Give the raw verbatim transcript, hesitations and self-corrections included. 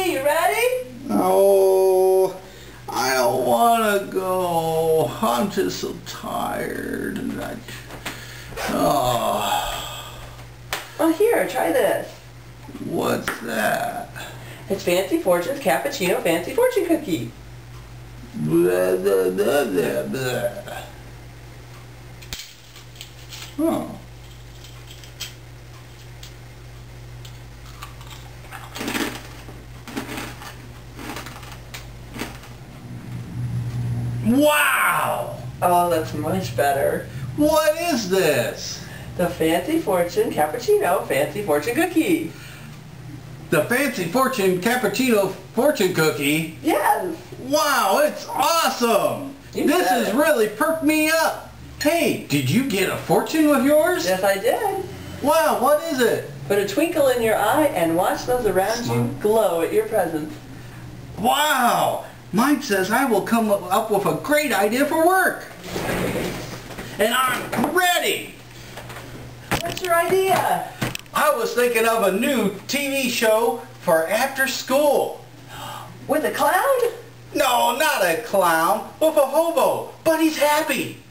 me. You ready? Oh, I don't want to go. I'm just so tired. And I, oh. Well, here, try this. What's that? It's Fancy Fortune's Cappuccino Fancy Fortune Cookie. Blah, blah, blah, blah, blah. Oh. Wow! Oh, that's much better. What is this? The Fancy Fortune Cappuccino Fancy Fortune Cookie. The Fancy Fortune Cappuccino Fortune Cookie? Yes! Wow, it's awesome! You this has it. really perked me up! Hey, did you get a fortune with yours? Yes, I did. Wow, what is it? Put a twinkle in your eye and watch those around you glow at your presence. Wow! Mike says I will come up with a great idea for work! And I'm ready! What's your idea? I was thinking of a new T V show for after school. With a clown? No, not a clown. With a hobo. But he's happy.